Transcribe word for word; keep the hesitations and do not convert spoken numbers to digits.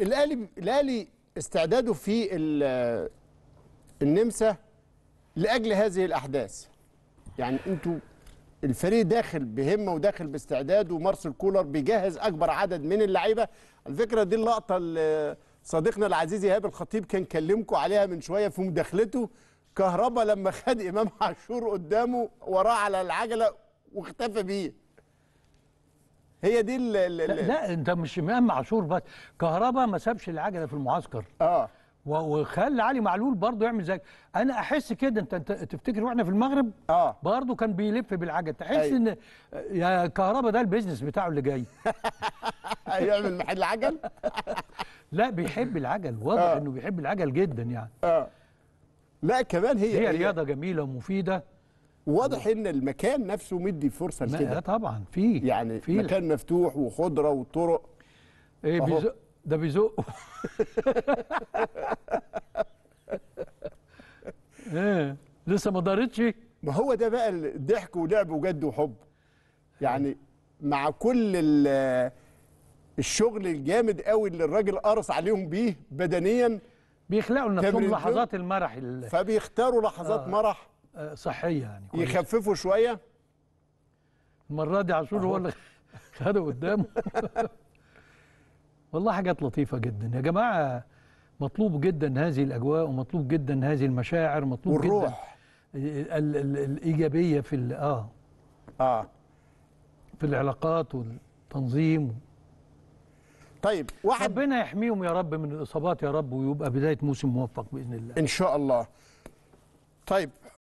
الاهلي الاهلي استعداده في النمسا لاجل هذه الاحداث. يعني انتوا الفريق داخل بهمه وداخل باستعداد، ومارسيل كولر بيجهز اكبر عدد من اللعيبه. الفكره دي اللقطه اللي صديقنا العزيز إيهاب الخطيب كان كلمكم عليها من شويه في مداخلته، كهربا لما خد إمام عاشور قدامه وراه على العجله واختفى بيه. هي دي ال ال لا, لا انت مش إمام عاشور بس، كهربا ما سابش العجله في المعسكر اه وخلى علي معلول برضه يعمل زي، انا احس كده. انت, انت تفتكر واحنا في المغرب اه برضه كان بيلف بالعجل، تحس أيوة. ان يا كهربا ده البيزنس بتاعه اللي جاي هيعمل محل عجل لا بيحب العجل، واضح آه. انه بيحب العجل جدا يعني اه لا كمان هي هي رياضه جميله ومفيده، واضح ان المكان نفسه مدي فرصه لكده. طبعا فيه يعني فيه مكان مفتوح وخضره وطرق ايه بيزق ده بيزقه ايه لسه ما دارتش. ما هو ده بقى الضحك ولعب وجد وحب، يعني مع كل الشغل الجامد قوي اللي الراجل قرص عليهم بيه بدنيا بيخلقوا لنفسهم لحظات المرح اللي... فبيختاروا لحظات آه. مرح صحيه يعني يخففوا شويه. المره دي عاشور هو اللي خده قدامه والله حاجات لطيفه جدا يا جماعه. مطلوب جدا هذه الاجواء، ومطلوب جدا هذه المشاعر، مطلوب والروح. جدا ال ال الايجابيه في اه اه في العلاقات والتنظيم. طيب واحد ربنا يحميهم يا رب من الاصابات يا رب، ويبقى بدايه موسم موفق باذن الله ان شاء الله. طيب